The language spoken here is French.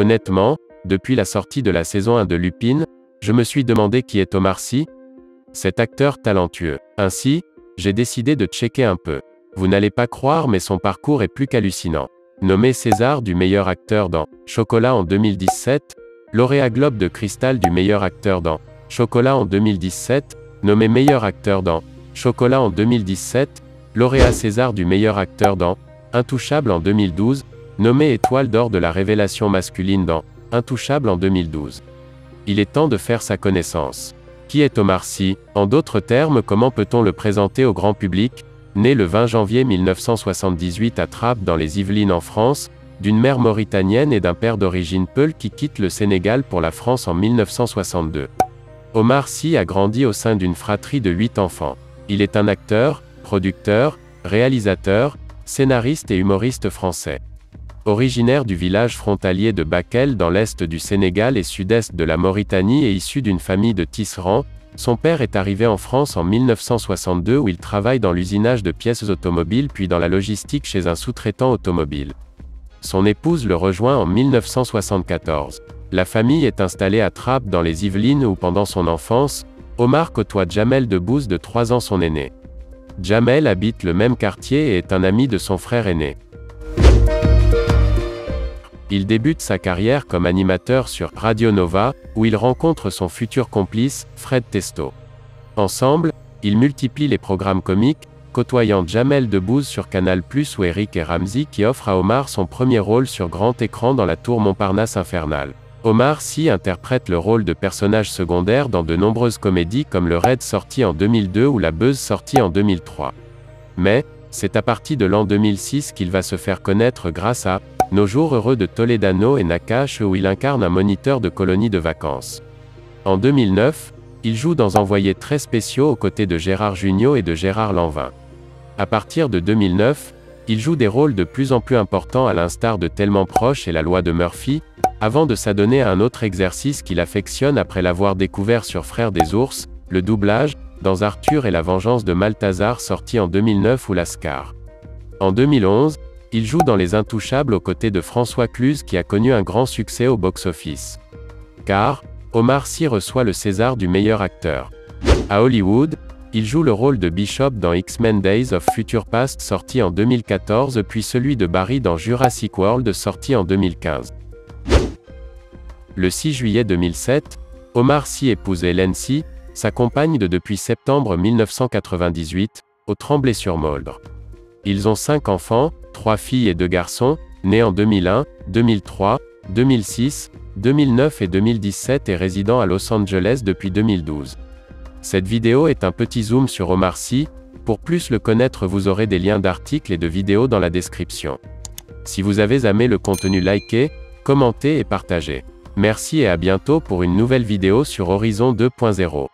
Honnêtement, depuis la sortie de la saison 1 de Lupin, je me suis demandé qui est Omar Sy, cet acteur talentueux. Ainsi, j'ai décidé de checker un peu. Vous n'allez pas croire mais son parcours est plus qu'hallucinant. Nommé César du meilleur acteur dans Chocolat en 2017, lauréat Globe de Cristal du meilleur acteur dans Chocolat en 2017, nommé meilleur acteur dans Chocolat en 2017, lauréat César du meilleur acteur dans Intouchables en 2012, nommé étoile d'or de la révélation masculine dans Intouchables en 2012. Il est temps de faire sa connaissance. Qui est Omar Sy? En d'autres termes, comment peut-on le présenter au grand public? Né le 20 janvier 1978 à Trappes dans les Yvelines en France, d'une mère mauritanienne et d'un père d'origine peul qui quitte le Sénégal pour la France en 1962. Omar Sy a grandi au sein d'une fratrie de 8 enfants. Il est un acteur, producteur, réalisateur, scénariste et humoriste français. Originaire du village frontalier de Bakel dans l'est du Sénégal et sud-est de la Mauritanie et issu d'une famille de tisserands, son père est arrivé en France en 1962 où il travaille dans l'usinage de pièces automobiles puis dans la logistique chez un sous-traitant automobile. Son épouse le rejoint en 1974. La famille est installée à Trappes dans les Yvelines où pendant son enfance, Omar côtoie Jamel Debbouze de 3 ans son aîné. Jamel habite le même quartier et est un ami de son frère aîné. Il débute sa carrière comme animateur sur Radio Nova, où il rencontre son futur complice, Fred Testo. Ensemble, ils multiplient les programmes comiques, côtoyant Jamel Debbouze sur Canal+, ou Eric et Ramzi qui offre à Omar son premier rôle sur grand écran dans la tour Montparnasse Infernale. Omar Sy interprète le rôle de personnage secondaire dans de nombreuses comédies comme le Red sorti en 2002 ou la Buzz sorti en 2003. Mais, c'est à partir de l'an 2006 qu'il va se faire connaître grâce à Nos jours heureux de Toledano et Nakache où il incarne un moniteur de colonie de vacances. En 2009, il joue dans Envoyés très spéciaux aux côtés de Gérard Jugnot et de Gérard Lanvin. À partir de 2009, il joue des rôles de plus en plus importants à l'instar de Tellement Proche et La Loi de Murphy, avant de s'adonner à un autre exercice qu'il affectionne après l'avoir découvert sur Frères des Ours, le doublage, dans Arthur et la Vengeance de Malthazar sorti en 2009 ou Lascar. En 2011, il joue dans Les Intouchables aux côtés de François Cluzet qui a connu un grand succès au box-office. Car, Omar Sy reçoit le César du meilleur acteur. À Hollywood, il joue le rôle de Bishop dans X-Men Days of Future Past sorti en 2014 puis celui de Barry dans Jurassic World sorti en 2015. Le 6 juillet 2007, Omar Sy épouse Hélène C, sa compagne de depuis septembre 1998, au Tremblay-sur-Mauldre. Ils ont 5 enfants, 3 filles et 2 garçons, nés en 2001, 2003, 2006, 2009 et 2017 et résidant à Los Angeles depuis 2012. Cette vidéo est un petit zoom sur Omar Sy, pour plus le connaître vous aurez des liens d'articles et de vidéos dans la description. Si vous avez aimé le contenu likez, commentez et partagez. Merci et à bientôt pour une nouvelle vidéo sur Horizon 2.0.